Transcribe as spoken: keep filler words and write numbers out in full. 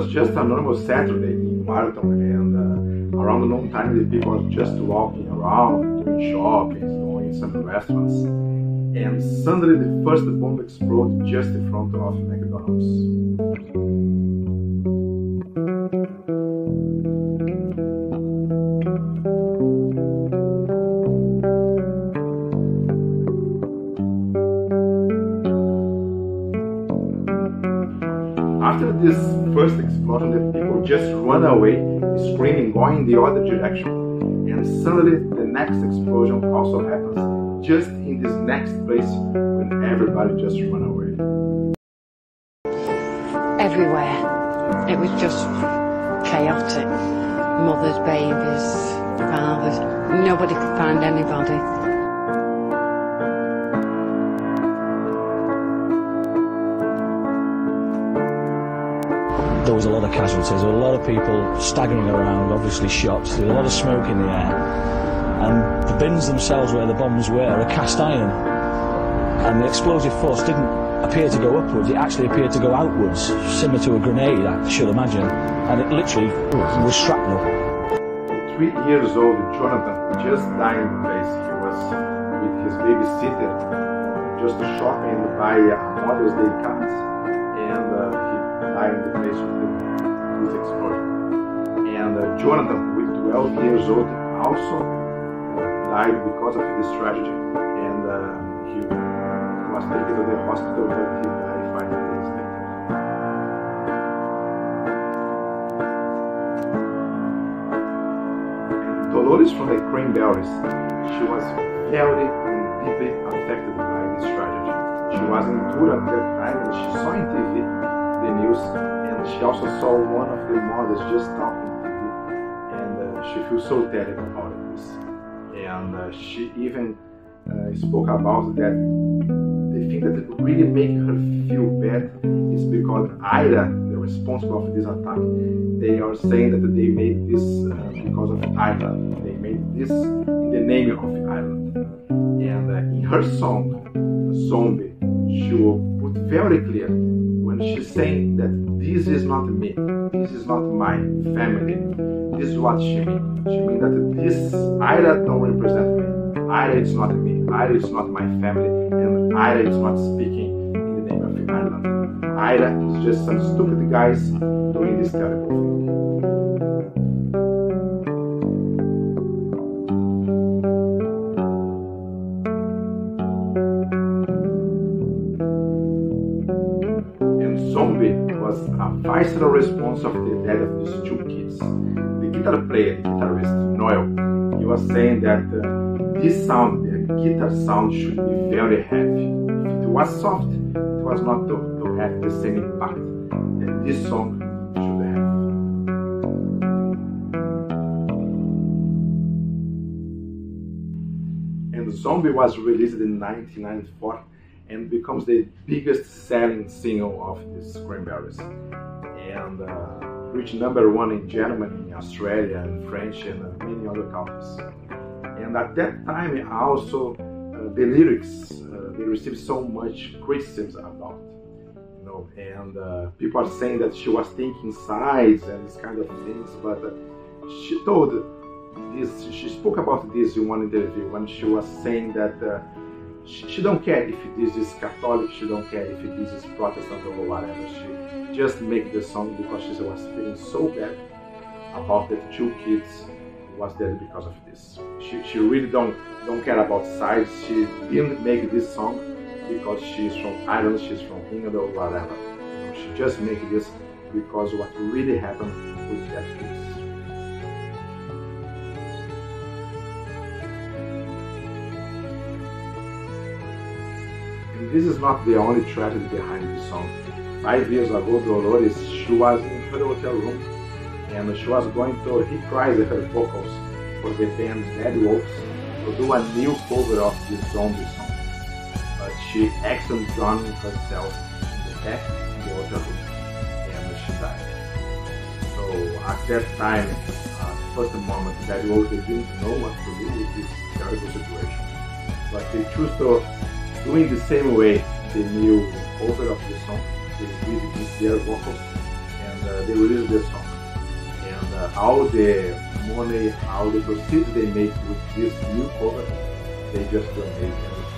was just a normal Saturday in Warrington, and uh, around the noon time the people were just walking around, doing shopping, going some restaurants, and suddenly the first bomb exploded just in front of McDonald's. After this first explosion, the people just run away, screaming, going in the other direction. And suddenly, the next explosion also happens, just in this next place, when everybody just run away. Everywhere. It was just chaotic. Mothers, babies, fathers, nobody could find anybody. There was a lot of casualties, there were a lot of people staggering around, obviously shots, there was a lot of smoke in the air, and the bins themselves where the bombs were are cast iron, and the explosive force didn't appear to go upwards, it actually appeared to go outwards, similar to a grenade, I should imagine, and it literally was shrapnel. Three years old Jonathan just died in the place, he was with his baby seated, just shopping by Mother's Day cards, and uh, died in the place with this explosion. And uh, Jonathan, with twelve years old, also died because of this tragedy. And uh, he was taken to the hospital, but he died five days later. And Dolores from the Crane Bellaries, she was very and deeply affected by this tragedy. She was in Tura at that time, and she saw in T V the news, and she also saw one of the mothers just talking to me, and uh, she feels so terrible about this, and uh, she even uh, spoke about that the thing that really made her feel bad is because I R A, the responsible for this attack, they are saying that they made this uh, because of Ireland, they made this in the name of Ireland, and uh, in her song, Zombie, she will put very clear she's saying that this is not me, this is not my family, this is what she means. She means that this I R A don't represent me, I R A is not me, I R A is not my family, and I R A is not speaking in the name of Ireland. I R A is just some stupid guys doing this terrible thing. Zombie was a visceral response of the death of these two kids. The guitar player, guitarist Noel, he was saying that uh, this sound, the guitar sound, should be very heavy. If it was soft, it was not to, to have the same impact that this song should have. And Zombie was released in nineteen ninety-four. And becomes the biggest selling single of these Crane Bellaries, and uh, reached number one in Germany, in Australia, in France, and uh, many other countries. And at that time, also uh, the lyrics uh, they received so much criticism about, you know, and uh, people are saying that she was thinking sides and these kind of things. But uh, she told this, she spoke about this in one interview when she was saying that. Uh, She don't care if this is Catholic, she don't care if this is Protestant or whatever, she just make the song because she was feeling so bad about the two kids who was there because of this. She, she really don't, don't care about sides, she didn't make this song because she's from Ireland, she's from England or whatever. She just make this because what really happened with that kids. This is not the only tragedy behind this song. Five years ago, Dolores, she was in her hotel room and she was going to reprise her vocals for the band Bad Wolves to do a new cover of this Zombie song. But she accidentally drowned herself in the back of the hotel room and she died. So at that time, at the first moment, Bad Wolves didn't know what to do with this terrible situation. But they chose to doing the same way, the new cover of the song, they did with their vocals, and and uh, they released their song. And uh, all the money, all the proceeds they make with this new cover, they just donate.